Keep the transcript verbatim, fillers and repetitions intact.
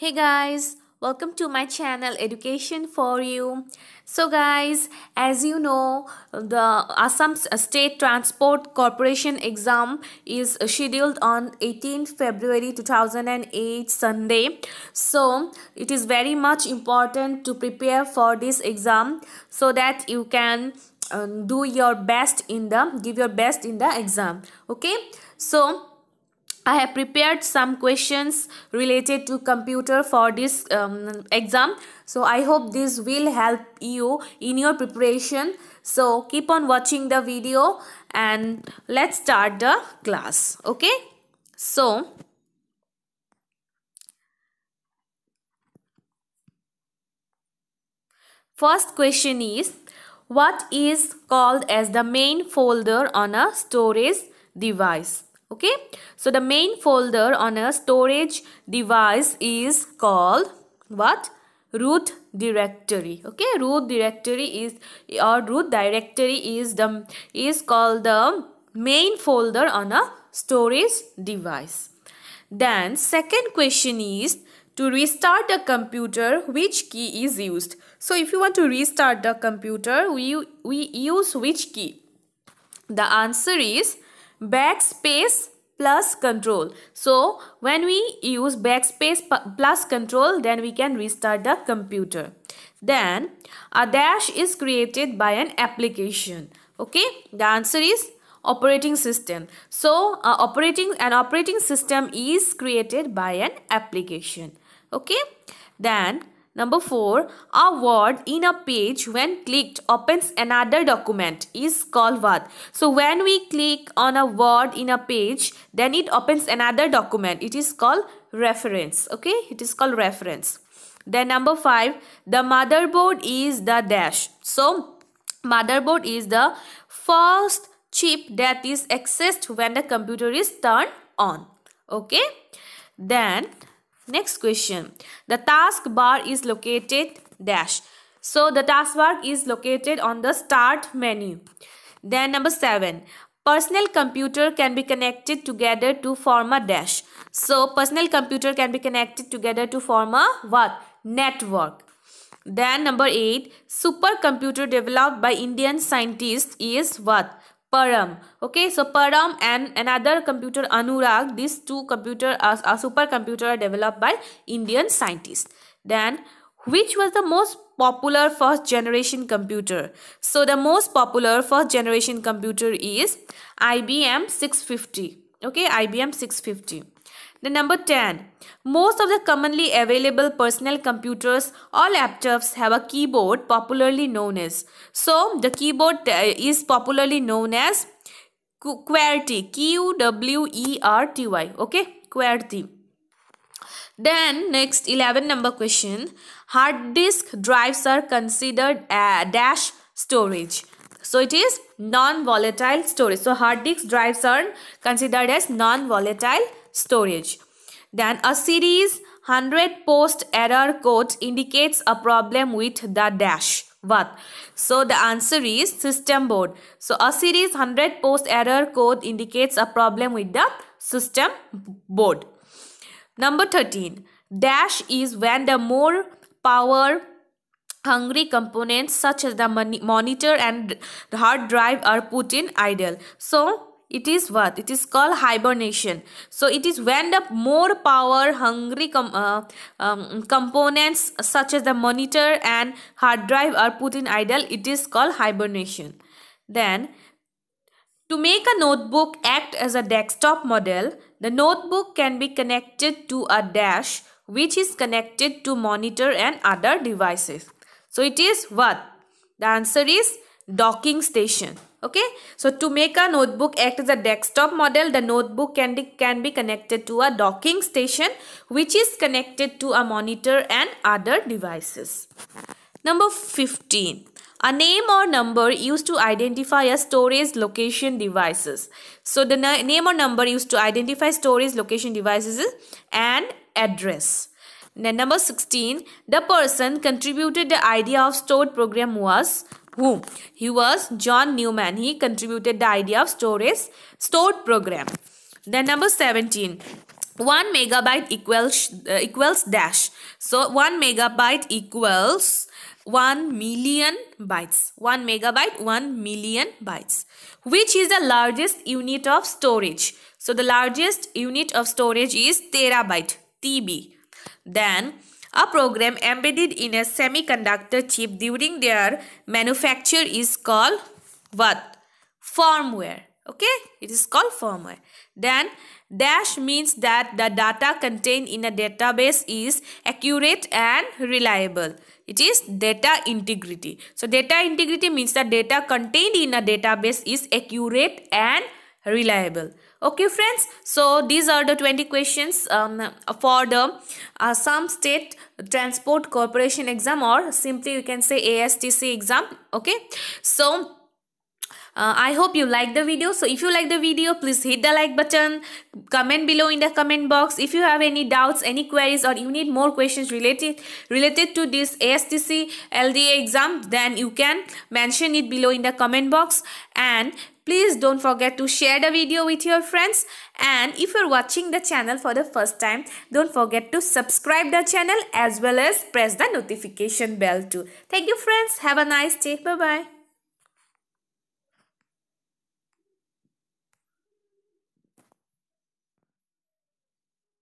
Hey guys, welcome to my channel Education for You. So guys, as you know, the Assam State Transport Corporation exam is scheduled on eighteenth February two thousand eight Sunday. So it is very much important to prepare for this exam so that you can um, do your best in the give your best in the exam. Okay, so I have prepared some questions related to computer for this um, exam. So I hope this will help you in your preparation. So keep on watching the video and let's start the class. Okay. So first question is, what is called as the main folder on a storage device? Okay, so the main folder on a storage device is called what? Root directory. Okay, root directory is or root directory is the is called the main folder on a storage device. Then second question is, to restart the computer, which key is used? So if you want to restart the computer, we we use which key? The answer is backspace plus control. So when we use backspace plus control, then we can restart the computer. Then a dash is created by an application. Okay, the answer is operating system. So uh, operating an operating system is created by an application. Okay, then number four, a word in a page when clicked opens another document is called what? So when we click on a word in a page, then it opens another document. It is called reference. Okay, it is called reference. Then number five, the motherboard is the dash. So motherboard is the first chip that is accessed when the computer is turned on. Okay, then next question, the taskbar is located dash. So the taskbar is located on the start menu. Then number seven, personal computer can be connected together to form a dash. So personal computer can be connected together to form a what? Network. Then number eight, supercomputer developed by Indian scientists is what? Param. Okay, so Param and another computer Anurag, these two computer are, are supercomputer developed by Indian scientists. Then which was the most popular first generation computer? So the most popular first generation computer is I B M six fifty. Okay, I B M six fifty. Then number ten, most of the commonly available personal computers or laptops have a keyboard popularly known as. So the keyboard is popularly known as QWERTY. Q W E R T Y. Okay, QWERTY. Then next eleven number question, hard disk drives are considered uh, dash storage. So it is non-volatile storage. So hard disk drives are considered as non-volatile storage. Then a series one hundred post error code indicates a problem with the dash. What? So the answer is system board. So a series one hundred post error code indicates a problem with the system board. Number thirteen, dash is when the more power hungry components such as the monitor and hard drive are put in idle. So it is what? It is called hibernation. So it is when the more power hungry com uh, um, components such as the monitor and hard drive are put in idle. It is called hibernation. Then to make a notebook act as a desktop model, the notebook can be connected to a dash which is connected to monitor and other devices. So it is what? The answer is docking station. Okay, so to make a notebook act as a desktop model, the notebook can be, can be connected to a docking station which is connected to a monitor and other devices. Number fifteen, a name or number used to identify a storage location devices. So the na name or number used to identify storage location devices is an address. Then number sixteen, the person contributed the idea of stored program was who? He was John Newman. He contributed the idea of storage stored program. Then number seventeen, one megabyte equals uh, equals dash. So one megabyte equals one million bytes. one megabyte, one million bytes, which is the largest unit of storage. So the largest unit of storage is terabyte, T B. Then a program embedded in a semiconductor chip during their manufacture is called what? Firmware. Okay, it is called firmware. Then dash means that the data contained in a database is accurate and reliable. It is data integrity. So data integrity means that data contained in a database is accurate and reliable. Okay friends, so these are the twenty questions um, for the Assam State Transport Corporation exam, or simply you can say A S T C exam. Okay, so Uh, I hope you like the video. So if you like the video, please hit the like button, comment below in the comment box. If you have any doubts, any queries, or you need more questions related related to this A S T C L D A exam, then you can mention it below in the comment box. And please don't forget to share the video with your friends. And if you're watching the channel for the first time, don't forget to subscribe the channel as well as press the notification bell too. Thank you friends. Have a nice day. Bye-bye.